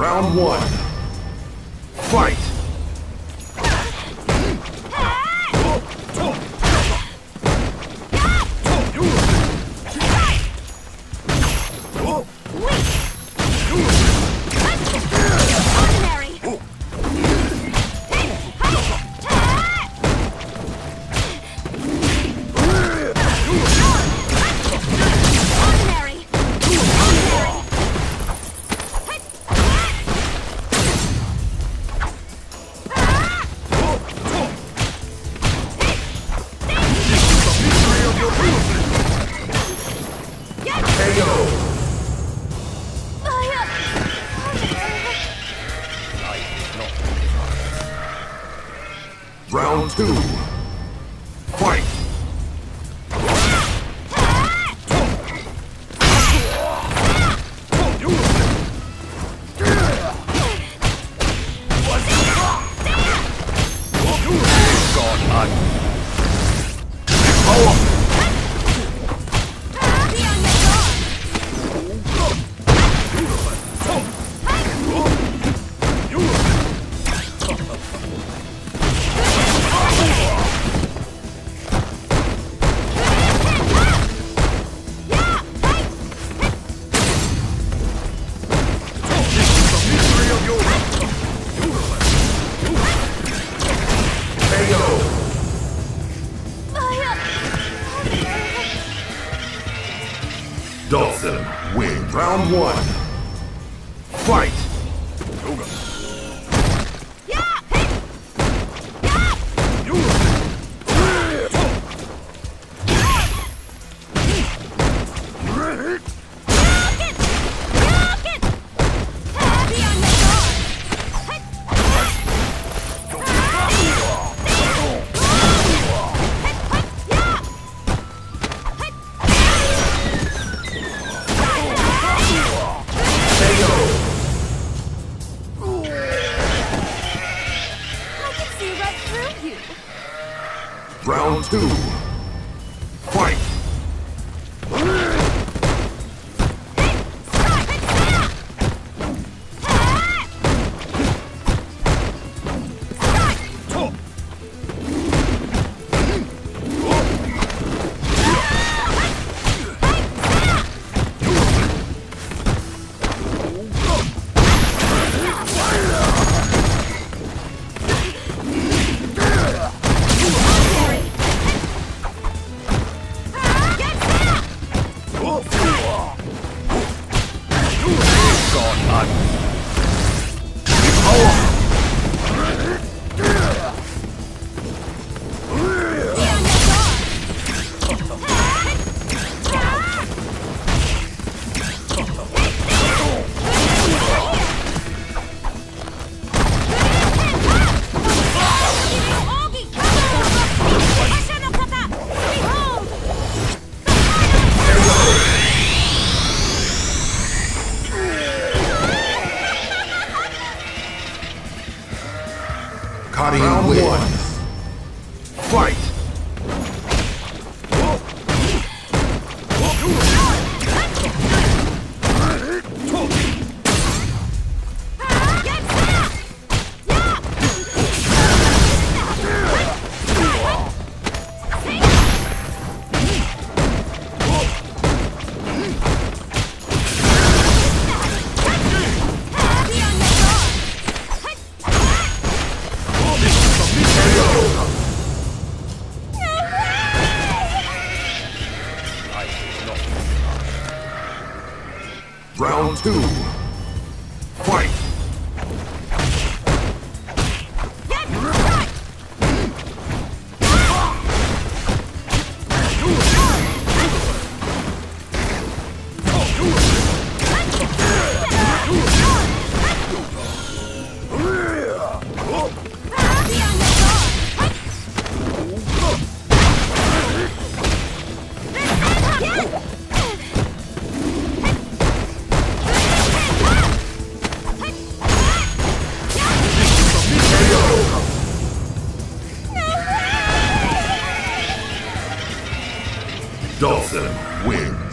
Round one. Fight! Round two. Fight! Dawson win. Round one. Fight! Yoga. Round two. Fight! Round one. Fight! Round two. Fight! Dawson win.